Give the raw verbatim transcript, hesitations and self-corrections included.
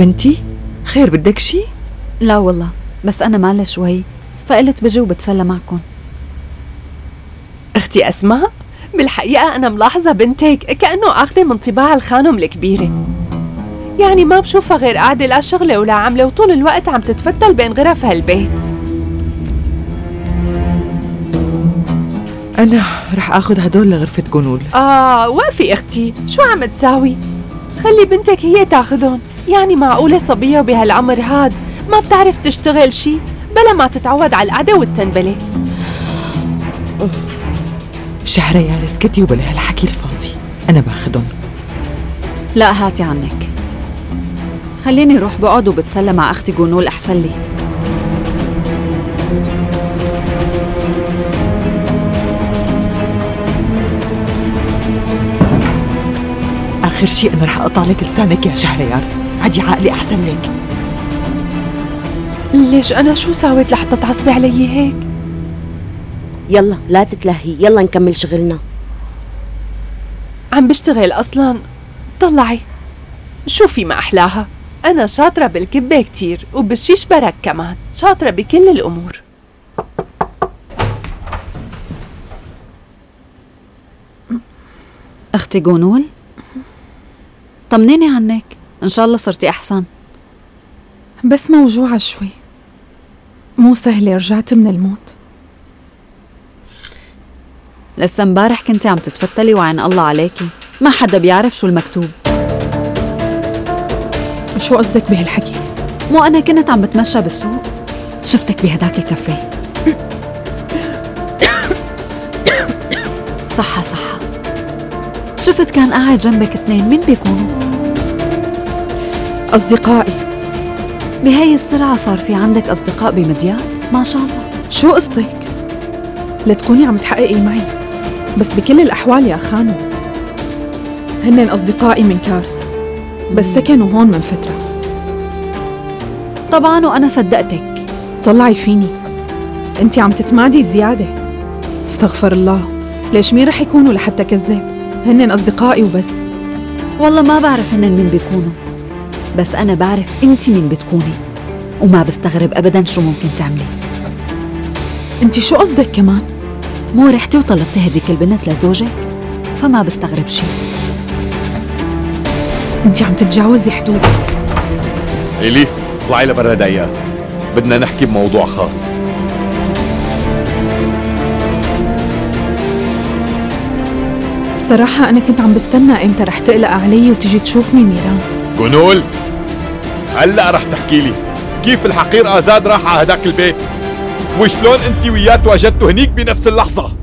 بنتي خير، بدك شي؟ لا والله، بس أنا مالها شوي فقلت بجي وبتسلى معكم. أختي أسماء، بالحقيقة أنا ملاحظة بنتك كأنه آخذة من طباع الخانم الكبيرة، يعني ما بشوفها غير قاعدة لا شغلة ولا عملة، وطول الوقت عم تتفتل بين غرف هالبيت. أنا رح آخذ هدول لغرفة غونول. آه وقفي أختي، شو عم تساوي؟ خلي بنتك هي تاخذهم، يعني معقولة صبية بهالعمر هاد ما بتعرف تشتغل شي بلا ما تتعود على القعدة والتنبلة؟ شهريار اسكتي وبلا هالحكي الفاضي، أنا باخذهم. لا هاتي عنك، خليني روح بقعد وبتسلى مع أختي غونول أحسن لي. آخر شيء أنا رح أقطع لك لسانك يا شهريار، عدي عقلي أحسن لك. ليش أنا شو ساويت لحتى تعصبي علي هيك؟ يلا لا تتلهي، يلا نكمل شغلنا. عم بشتغل أصلاً، طلعي شوفي ما أحلاها. أنا شاطرة بالكبة كتير وبالشيش برك كمان، شاطرة بكل الأمور. أختي غونول، طمنيني عنك، إن شاء الله صرتي أحسن. بس موجوعة شوي، مو سهلة رجعت من الموت. لسا مبارح كنتي عم تتفتلي وعين الله عليكي، ما حدا بيعرف شو المكتوب. شو قصدك بهالحكي؟ مو أنا كنت عم بتمشى بالسوق شفتك بهداك الكافيه. صحة صحة، شفت كان قاعد جنبك اثنين، مين بيكونوا؟ أصدقائي. بهاي السرعة صار في عندك أصدقاء بمديات؟ ما شاء الله. شو قصدك؟ لا تكوني عم تحققي معي، بس بكل الأحوال يا خانو هن أصدقائي من كارس، بس سكنوا هون من فترة. طبعاً وأنا صدقتك. طلعي فيني، أنت عم تتمادي زيادة. استغفر الله، ليش مين رح يكونوا لحتى كذب؟ هن أصدقائي وبس. والله ما بعرف هن مين بيكونوا، بس أنا بعرف أنت مين بتكوني، وما بستغرب أبداً شو ممكن تعملي. أنت شو قصدك كمان؟ مو رحتي وطلبتي هديك البنت لزوجك؟ فما بستغرب شي. انت عم تتجاوزي حدودك. أليف اطلعي لبرا دقيقة، بدنا نحكي بموضوع خاص. بصراحة أنا كنت عم بستنى إمتى رح تقلق علي وتجي تشوفني ميران. غونول هلا رح تحكي لي كيف الحقير آزاد راح على هداك البيت، وشلون أنت وياه تواجدتوا هنيك بنفس اللحظة.